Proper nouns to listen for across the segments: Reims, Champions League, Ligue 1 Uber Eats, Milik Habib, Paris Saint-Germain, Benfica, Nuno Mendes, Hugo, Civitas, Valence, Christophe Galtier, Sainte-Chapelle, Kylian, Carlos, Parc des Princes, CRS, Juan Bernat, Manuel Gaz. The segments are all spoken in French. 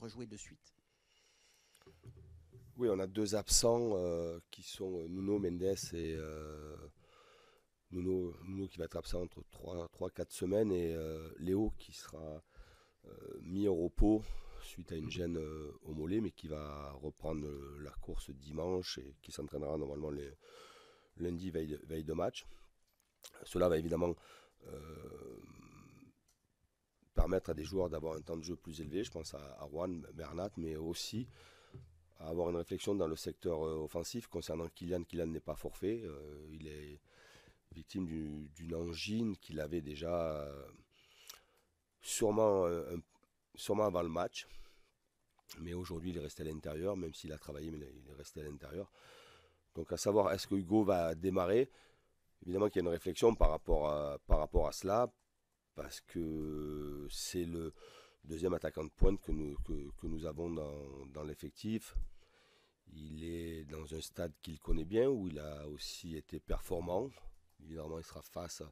rejouer de suite? Oui, on a deux absents qui sont Nuno Mendes et Nuno qui va être absent entre 3-4 semaines et Léo qui sera mis au repos suite à une gêne au mollet, mais qui va reprendre la course dimanche et qui s'entraînera normalement lundi veille de match. Cela va évidemment permettre à des joueurs d'avoir un temps de jeu plus élevé, je pense à Juan Bernat, mais aussi à avoir une réflexion dans le secteur offensif concernant Kylian. Kylian n'est pas forfait, il est victime d'une angine qu'il avait déjà sûrement avant le match, mais aujourd'hui il est resté à l'intérieur, même s'il a travaillé, mais il est resté à l'intérieur. Donc à savoir, est-ce que Hugo va démarrer? Évidemment qu'il y a une réflexion par rapport à cela, parce que c'est le deuxième attaquant de pointe que nous avons dans l'effectif. Il est dans un stade qu'il connaît bien, où il a aussi été performant. Évidemment, il sera face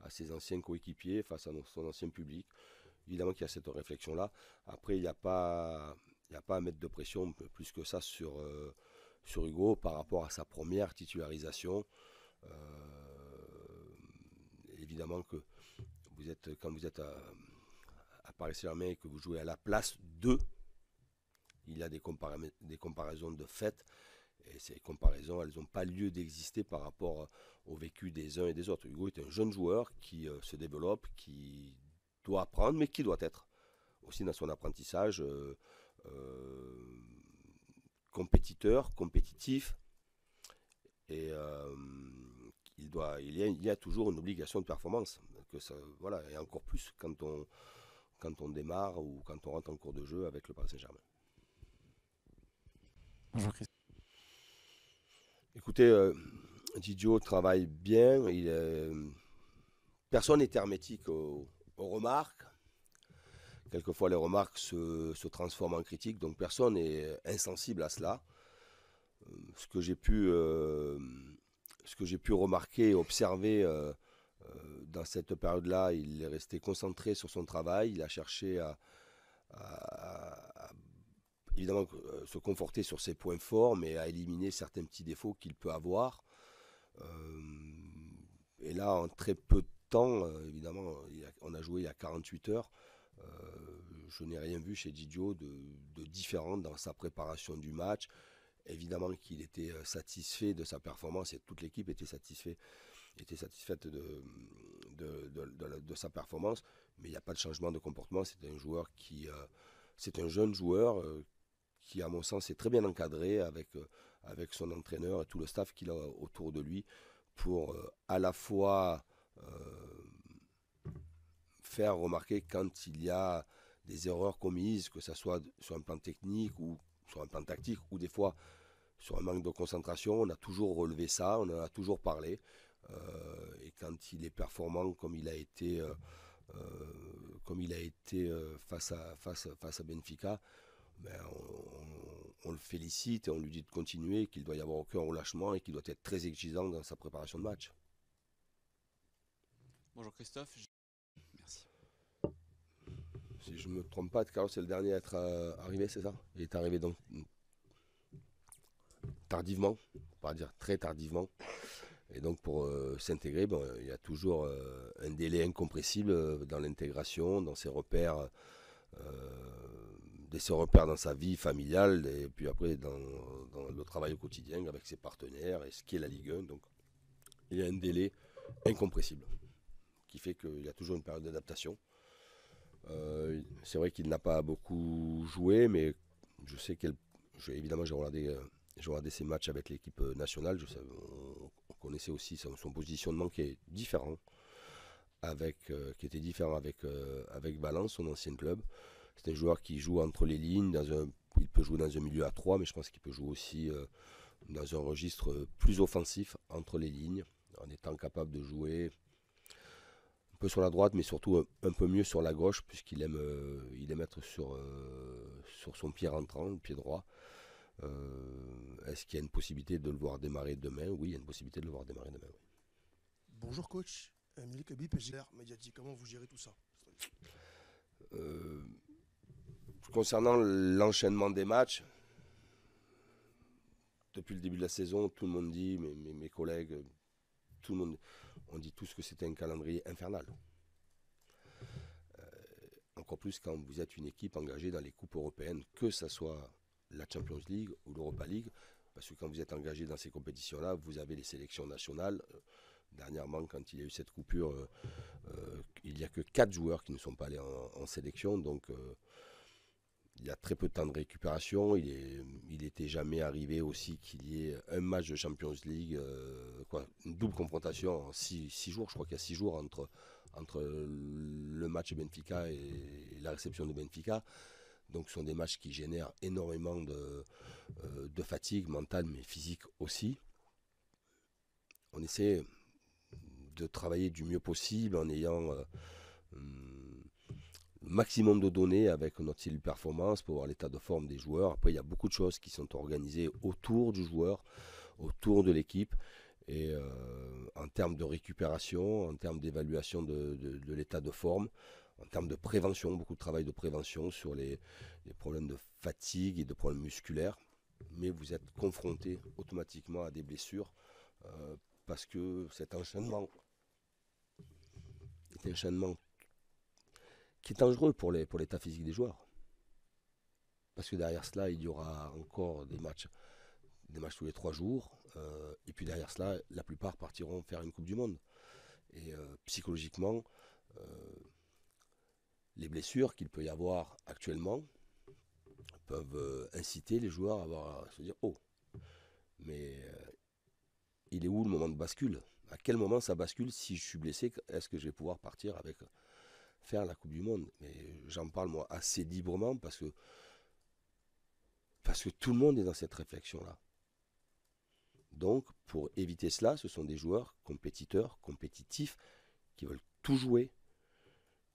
à ses anciens coéquipiers, face à son ancien public. Évidemment qu'il y a cette réflexion-là. Après, il n'y a pas à mettre de pression plus que ça sur Hugo par rapport à sa première titularisation. Évidemment que quand vous êtes à Paris Saint-Germain et que vous jouez à la place 2, il y a des comparaisons de fait, et ces comparaisons, elles n'ont pas lieu d'exister par rapport au vécu des uns et des autres. Hugo est un jeune joueur qui se développe, qui doit apprendre, mais qui doit être aussi dans son apprentissage compétitif, et il y a toujours une obligation de performance, que ça, voilà, et encore plus quand on démarre ou quand on rentre en cours de jeu avec le Paris Saint-Germain. Bonjour Christophe. Écoutez, Didio travaille bien, personne n'est hermétique aux remarques. Quelquefois les remarques se transforment en critiques, donc personne n'est insensible à cela. Ce que j'ai pu remarquer et observer dans cette période-là, il est resté concentré sur son travail, il a cherché à évidemment se conforter sur ses points forts, mais à éliminer certains petits défauts qu'il peut avoir. Et là, en très peu de temps, évidemment, on a joué il y a 48 heures, je n'ai rien vu chez Didio de différent dans sa préparation du match. Évidemment qu'il était satisfait de sa performance et toute l'équipe était satisfaite de sa performance, mais il n'y a pas de changement de comportement. C'est un jeune joueur qui, à mon sens, est très bien encadré avec son entraîneur et tout le staff qu'il a autour de lui pour à la fois faire remarquer quand il y a des erreurs commises, que ce soit sur un plan technique ou sur un plan tactique, ou des fois sur un manque de concentration. On a toujours relevé ça, on en a toujours parlé. Et quand il est performant comme il a été, face à Benfica, ben on le félicite et on lui dit de continuer, qu'il doit y avoir aucun relâchement et qu'il doit être très exigeant dans sa préparation de match. Bonjour Christophe. Si je ne me trompe pas, Carlos est le dernier à être arrivé, c'est ça? Il est arrivé donc tardivement, on va dire très tardivement. Et donc pour s'intégrer, bon, il y a toujours un délai incompressible dans l'intégration, dans ses repères, dans sa vie familiale, et puis après dans le travail au quotidien avec ses partenaires et ce qui est la Ligue 1. Donc il y a un délai incompressible qui fait qu'il y a toujours une période d'adaptation. C'est vrai qu'il n'a pas beaucoup joué, mais je sais évidemment j'ai regardé ses matchs avec l'équipe nationale. On connaissait aussi son positionnement qui était différent avec Valence, son ancien club. C'est un joueur qui joue entre les lignes, il peut jouer dans un milieu à 3, mais je pense qu'il peut jouer aussi dans un registre plus offensif entre les lignes, en étant capable de jouer un peu sur la droite, mais surtout un peu mieux sur la gauche, puisqu'il aime être sur son pied rentrant, le pied droit. Est-ce qu'il y a une possibilité de le voir démarrer demain? Oui, il y a une possibilité de le voir démarrer demain. Oui. Bonjour coach, Milik Habib, PGR Médiatique, comment vous gérez tout ça? Concernant l'enchaînement des matchs, depuis le début de la saison, tout le monde dit, mes collègues, tout le monde, on dit tous que c'était un calendrier infernal. Encore plus quand vous êtes une équipe engagée dans les coupes européennes, que ce soit la Champions League ou l'Europa League, parce que quand vous êtes engagé dans ces compétitions-là, vous avez les sélections nationales. Dernièrement, quand il y a eu cette coupure, il n'y a que 4 joueurs qui ne sont pas allés en sélection, donc il y a très peu de temps de récupération. Il n'était jamais arrivé aussi qu'il y ait un match de Champions League, une double confrontation en 6 jours, je crois qu'il y a 6 jours entre le match Benfica et la réception de Benfica. Donc ce sont des matchs qui génèrent énormément de fatigue mentale, mais physique aussi. On essaie de travailler du mieux possible en ayant le maximum de données avec notre cellule performance pour voir l'état de forme des joueurs. Après, il y a beaucoup de choses qui sont organisées autour du joueur, autour de l'équipe. Et en termes de récupération, en termes d'évaluation de l'état de forme, en termes de prévention, beaucoup de travail de prévention sur les problèmes de fatigue et de problèmes musculaires. Mais vous êtes confronté automatiquement à des blessures parce que cet enchaînement qui est dangereux pour l'état physique des joueurs. Parce que derrière cela, il y aura encore des matchs tous les 3 jours. Et puis derrière cela, la plupart partiront faire une Coupe du Monde. Et psychologiquement, les blessures qu'il peut y avoir actuellement peuvent inciter les joueurs à se dire « Oh, mais il est où le moment de bascule ? À quel moment ça bascule ? Si je suis blessé, est-ce que je vais pouvoir partir avec faire la Coupe du Monde ?» Mais j'en parle moi assez librement parce que tout le monde est dans cette réflexion-là. Donc, pour éviter cela, ce sont des joueurs compétiteurs, compétitifs, qui veulent tout jouer,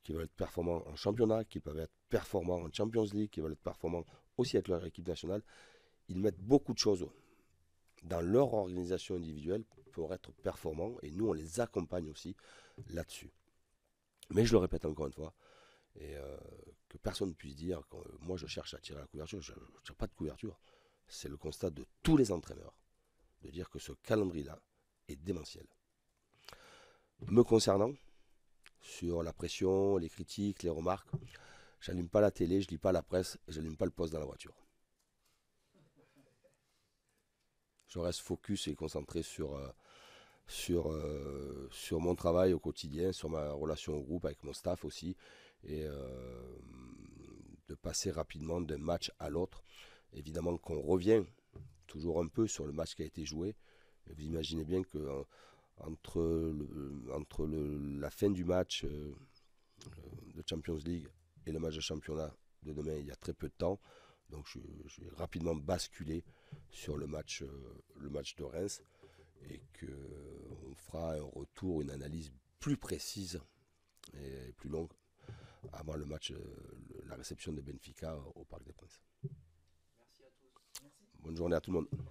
qui veulent être performants en championnat, qui peuvent être performants en Champions League, qui veulent être performants aussi avec leur équipe nationale. Ils mettent beaucoup de choses dans leur organisation individuelle pour être performants, et nous, on les accompagne aussi là-dessus. Mais je le répète encore une fois, et que personne ne puisse dire que moi, je cherche à tirer la couverture. Je ne tire pas de couverture. C'est le constat de tous les entraîneurs, de dire que ce calendrier-là est démentiel. Me concernant, sur la pression, les critiques, les remarques, j'allume pas la télé, je lis pas la presse, et j'allume pas le poste dans la voiture. Je reste focus et concentré sur mon travail au quotidien, sur ma relation au groupe, avec mon staff aussi, et de passer rapidement d'un match à l'autre. Évidemment qu'on revient toujours un peu sur le match qui a été joué. Et vous imaginez bien que entre la fin du match de Champions League et le match de championnat de demain, il y a très peu de temps. Donc je vais rapidement basculer sur le match de Reims, et qu'on fera un retour, une analyse plus précise et plus longue avant le match, la réception de Benfica au Parc des Princes. Bonne journée à tout le monde.